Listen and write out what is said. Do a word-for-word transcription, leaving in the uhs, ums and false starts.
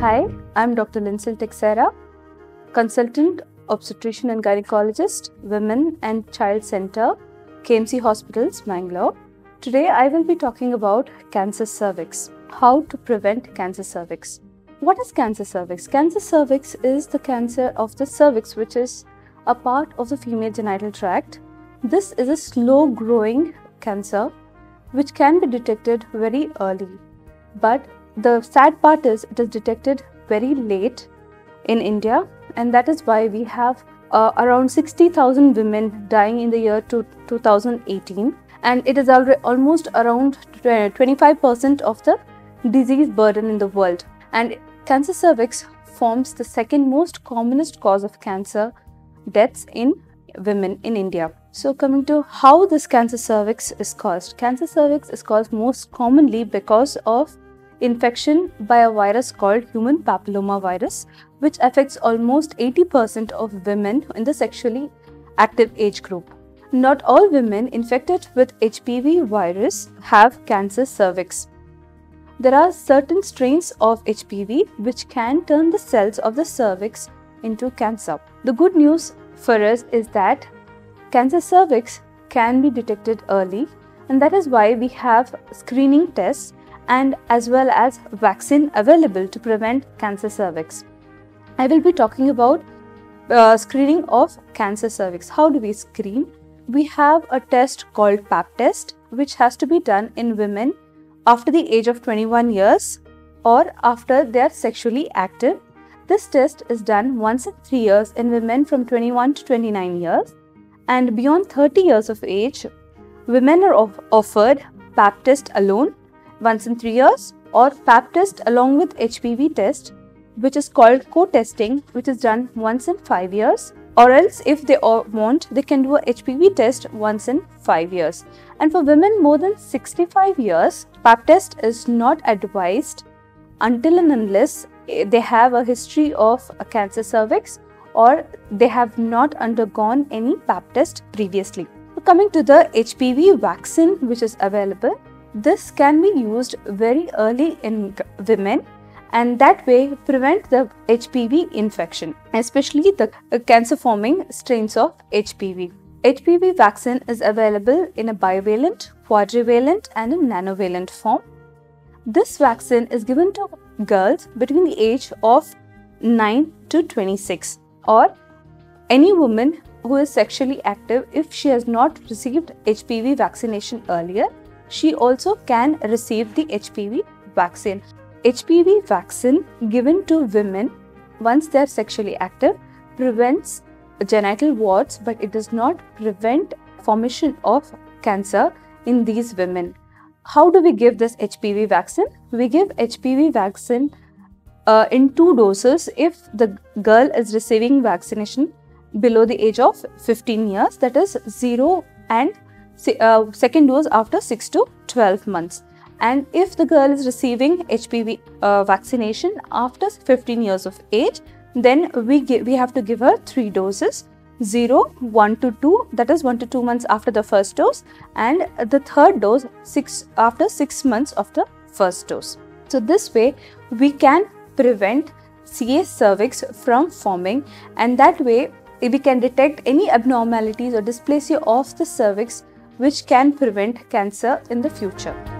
Hi, I'm Doctor Lynsel Texeira, Consultant Obstetrician and Gynecologist, Women and Child Centre, K M C Hospitals, Mangalore. Today I will be talking about cancer cervix, how to prevent cancer cervix. What is cancer cervix? Cancer cervix is the cancer of the cervix, which is a part of the female genital tract. This is a slow-growing cancer which can be detected very early. But the sad part is it is detected very late in India, and that is why we have uh, around sixty thousand women dying in the year two thousand eighteen, and it is almost around twenty-five percent of the disease burden in the world. And cancer cervix forms the second most commonest cause of cancer deaths in women in India. So coming to how this cancer cervix is caused. Cancer cervix is caused most commonly because of infection by a virus called human papilloma virus, which affects almost eighty percent of women in the sexually active age group. Not all women infected with H P V virus have cancer cervix. There are certain strains of H P V which can turn the cells of the cervix into cancer. The good news for us is that cancer cervix can be detected early, and that is why we have screening tests and as well as vaccine available to prevent cancer cervix. I will be talking about uh, screening of cancer cervix. How do we screen? We have a test called Pap test, which has to be done in women after the age of twenty-one years or after they are sexually active. This test is done once in three years in women from twenty-one to twenty-nine years, and beyond thirty years of age, women are of offered Pap test alone once in three years or Pap test along with H P V test, which is called co-testing, which is done once in five years. Or else, if they want, they can do a H P V test once in five years. And for women more than sixty-five years, Pap test is not advised until and unless they have a history of a cancer cervix or they have not undergone any Pap test previously. So coming to the H P V vaccine which is available, this can be used very early in women, and that way prevent the H P V infection, especially the cancer forming strains of H P V. H P V vaccine is available in a bivalent, quadrivalent and a nonavalent form. This vaccine is given to girls between the age of nine to twenty-six, or any woman who is sexually active. If she has not received H P V vaccination earlier, she also can receive the H P V vaccine. H P V vaccine given to women once they are sexually active prevents genital warts, but it does not prevent formation of cancer in these women. How do we give this H P V vaccine? We give H P V vaccine uh, in two doses if the girl is receiving vaccination below the age of fifteen years, that is zero and uh, second dose after six to twelve months. And if the girl is receiving H P V uh, vaccination after fifteen years of age, then we we have to give her three doses, zero, one to two, that is one to two months after the first dose, and the third dose six after six months of the first dose. So this way we can prevent C A cervix from forming, and that way we can detect any abnormalities or dysplasia of the cervix which can prevent cancer in the future.